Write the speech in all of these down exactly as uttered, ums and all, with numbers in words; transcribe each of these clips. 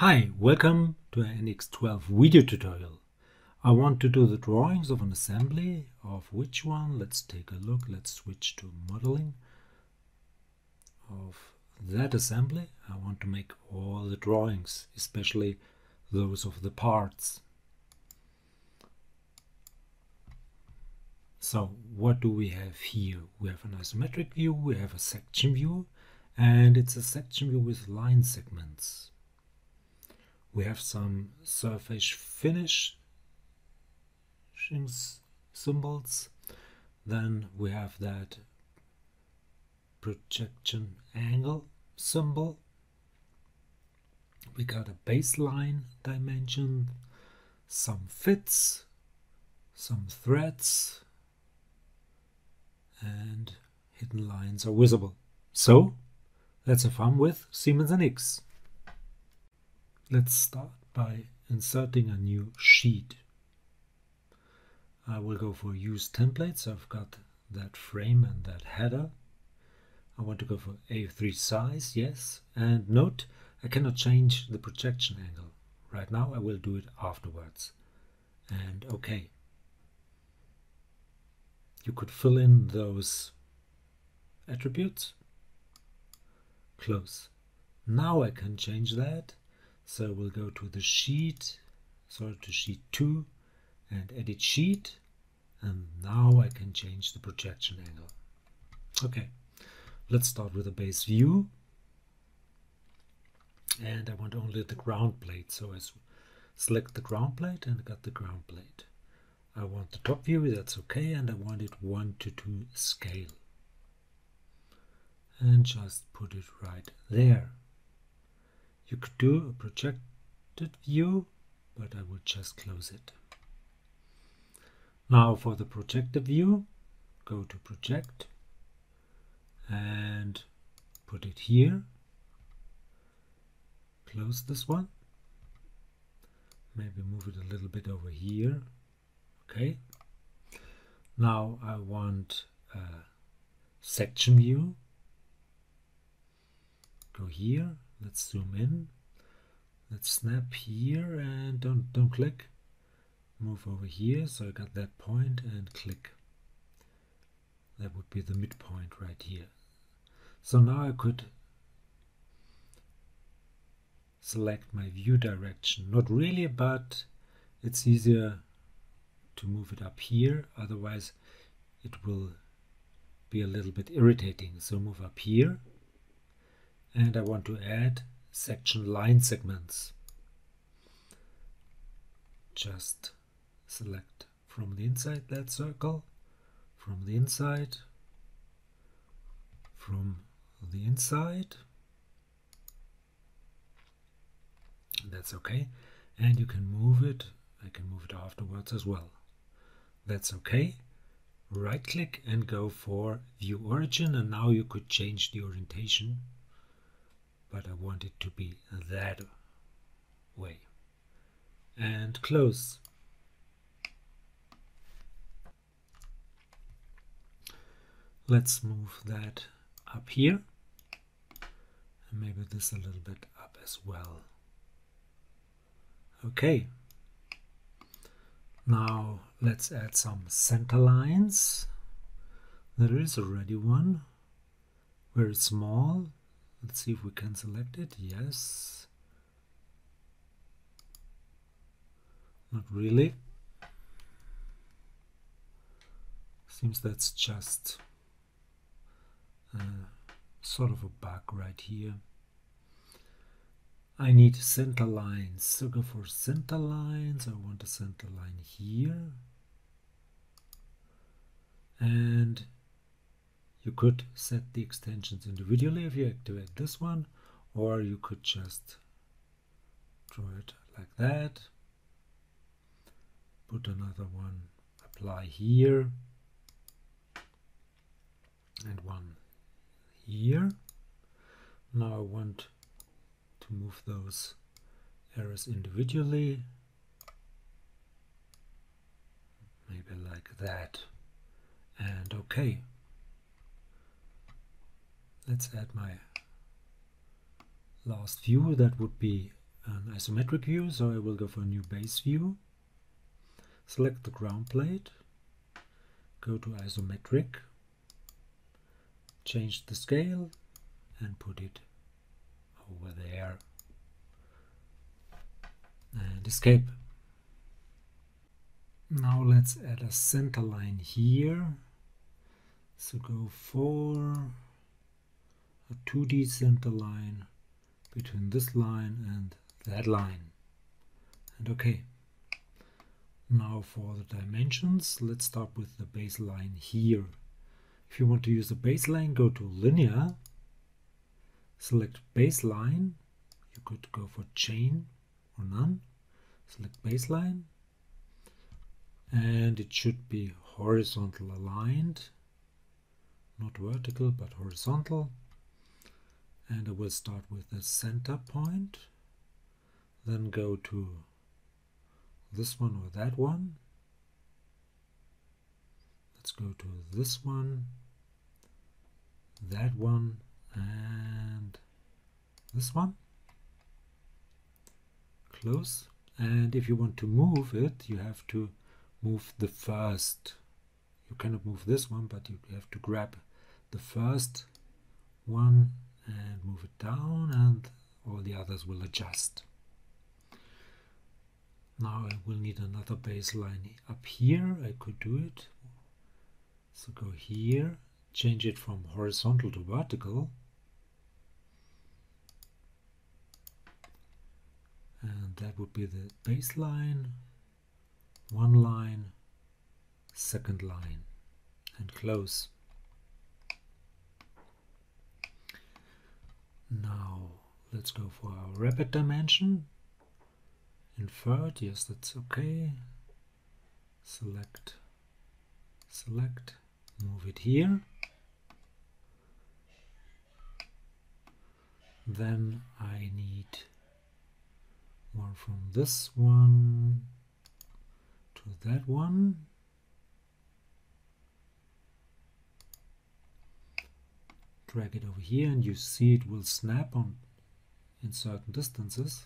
Hi, welcome to an N X twelve video tutorial. I want to do the drawings of an assembly. Of which one? Let's take a look. Let's switch to modeling of that assembly. I want to make all the drawings, especially those of the parts. So what do we have here? We have an isometric view, we have a section view, and it's a section view with line segments. We have some surface finishing symbols. Then we have that projection angle symbol. We got a baseline dimension, some fits, some threads, and hidden lines are visible. So let's have fun with Siemens N X. Let's start by inserting a new sheet. I will go for Use Template, so I've got that frame and that header. I want to go for A three size, yes. And note, I cannot change the projection angle. Right now I will do it afterwards. And OK. You could fill in those attributes. Close. Now I can change that. So we'll go to the sheet, sorry, to sheet two, and edit sheet, and now I can change the projection angle. Okay, let's start with a base view, and I want only the ground plate, so I select the ground plate and I got the ground plate. I want the top view, that's okay, and I want it one to two scale, and just put it right there. You could do a projected view, but I would just close it. Now for the projected view, go to project and put it here. Close this one. Maybe move it a little bit over here. Okay. Now I want a section view. Go here. Let's zoom in. Let's snap here and don't don't click. Move over here, so I got that point and click. That would be the midpoint right here. So now I could select my view direction. Not really, but it's easier to move it up here. Otherwise, it will be a little bit irritating. So move up here. And I want to add section line segments. Just select from the inside that circle, from the inside, from the inside. That's okay. And you can move it. I can move it afterwards as well. That's okay. Right click and go for View Origin. And now you could change the orientation. But I want it to be that way. And close. Let's move that up here. And maybe this a little bit up as well. Okay. Now let's add some center lines. There is already one. Very small. Let's see if we can select it. Yes. Not really. Seems that's just uh, sort of a bug right here. I need center lines. So go for center lines. I want a center line here. And you could set the extensions individually if you activate this one, or you could just draw it like that. Put another one, apply here, and one here. Now I want to move those arrows individually, maybe like that, and okay. Let's add my last view. That would be an isometric view, so I will go for a new base view, select the ground plate, go to isometric, change the scale and put it over there and escape. Now let's add a center line here, so go for a two D center line between this line and that line, and okay. Now for the dimensions, let's start with the baseline here. If you want to use the baseline, go to linear, select baseline, you could go for chain or none, select baseline, and it should be horizontal aligned, not vertical but horizontal. And I will start with the center point, then go to this one or that one. Let's go to this one, that one, and this one. Close. And if you want to move it, you have to move the first. You cannot move this one, but you have to grab the first one and move it down, and all the others will adjust. Now I will need another baseline up here. I could do it, so go here, change it from horizontal to vertical, and that would be the baseline, one line, second line, and close. Now let's go for our rapid dimension, inferred, yes that's okay, select, select, move it here, then I need one from this one to that one, drag it over here, and you see it will snap on in certain distances.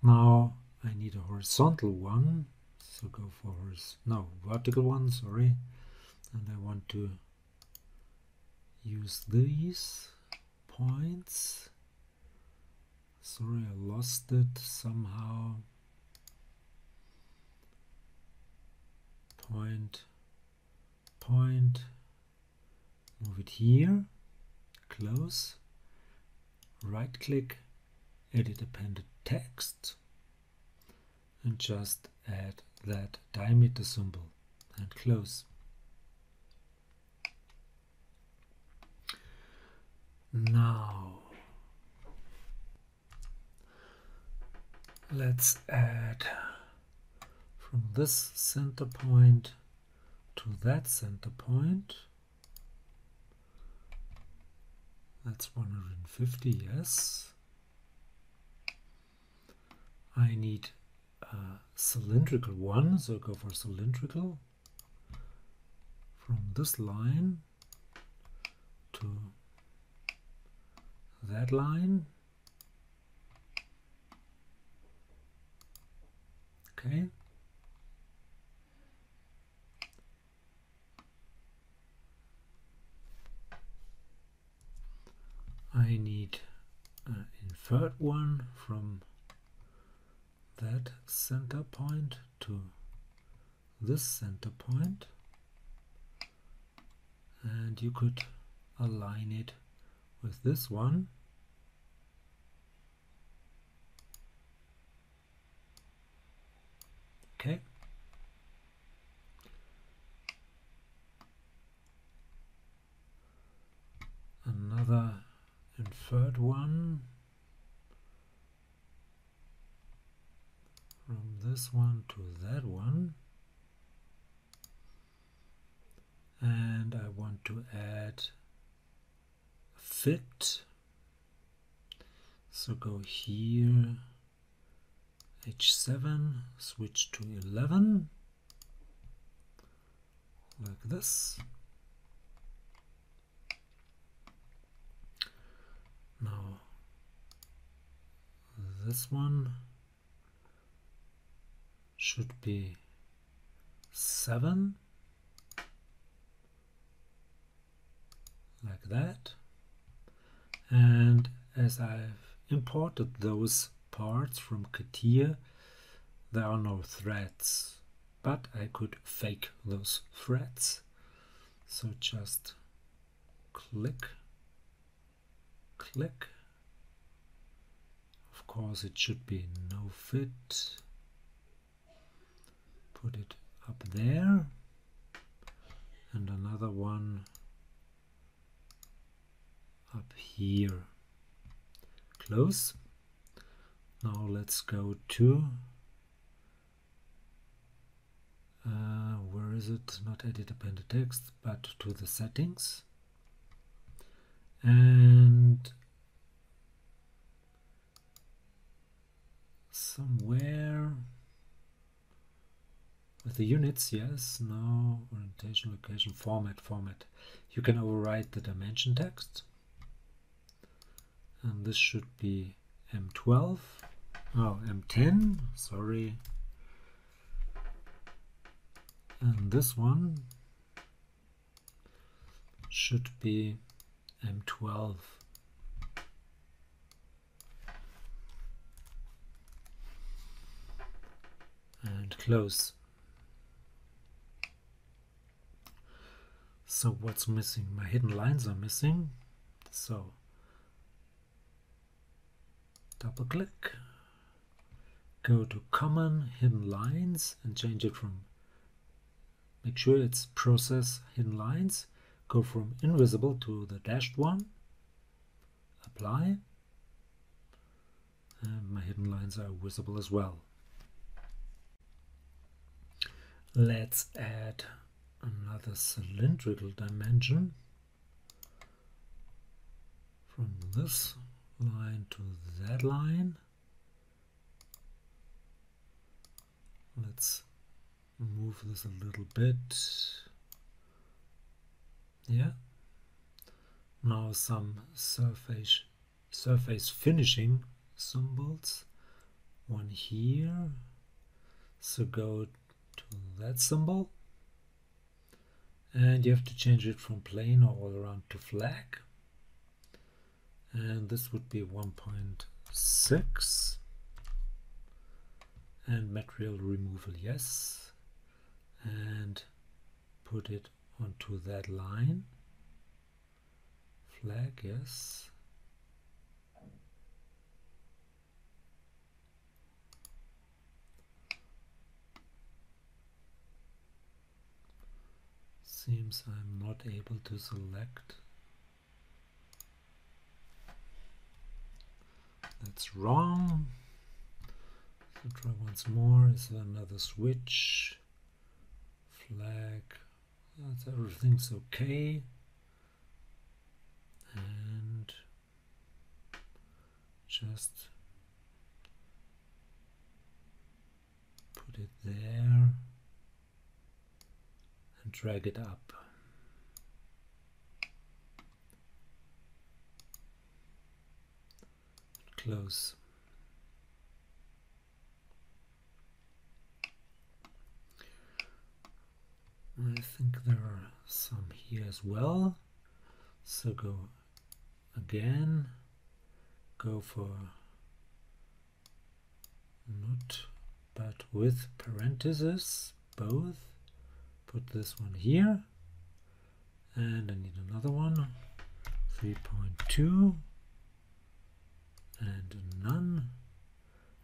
Now I need a horizontal one, so go for horiz- no vertical one, sorry, and I want to use these points. Sorry, I lost it somehow. Point, point. Move it here, close, right click, edit appended text, and just add that diameter symbol and close. Now let's add from this center point to that center point. That's one hundred fifty, yes. I need a cylindrical one, so go for cylindrical. From this line to that line. Okay. I need an inferred one from that center point to this center point, and you could align it with this one. Okay. Another inferred one from this one to that one, and I want to add a fit, so go here, H seven, switch to eleven like this. this one should be seven, like that. And as I've imported those parts from Catia, there are no threads, but I could fake those threads. So just click, click. Of course it should be no fit. Put it up there, and another one up here. Close. Now let's go to uh, where is it? Not edit appended text, but to the settings, and somewhere with the units, yes, now orientation, location, format, format. You can override the dimension text. And this should be M twelve. Oh, M ten, sorry. And this one should be M twelve. And close. So what's missing? My hidden lines are missing. So double click, go to common hidden lines and change it from, make sure it's process hidden lines, go from invisible to the dashed one, apply, and my hidden lines are visible as well. Let's add another cylindrical dimension from this line to that line. Let's move this a little bit. Yeah. Now some surface surface finishing symbols. One here. So go to that symbol. And you have to change it from plane or all around to flag. And this would be one point six. And material removal, yes. And put it onto that line. Flag, yes. Seems I'm not able to select. That's wrong. So try once more. Is there another switch? Flag. That's, everything's okay. And just put it there and drag it up. Close. I think there are some here as well. So go again, go for not but with parentheses, both. Put this one here, and I need another one, three point two. And none,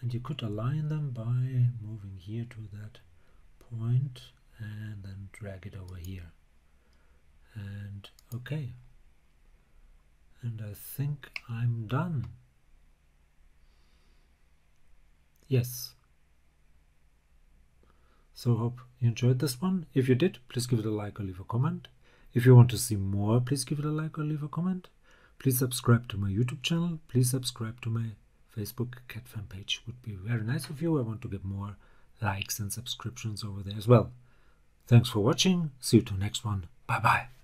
and you could align them by moving here to that point and then drag it over here, and okay, and I think I'm done. Yes, so hope you enjoyed this one. If you did, please give it a like or leave a comment. If you want to see more, please give it a like or leave a comment. Please subscribe to my YouTube channel. Please subscribe to my Facebook cat fan page. Would be very nice of you. I want to get more likes and subscriptions over there as well. Thanks for watching. See you to the next one. Bye bye.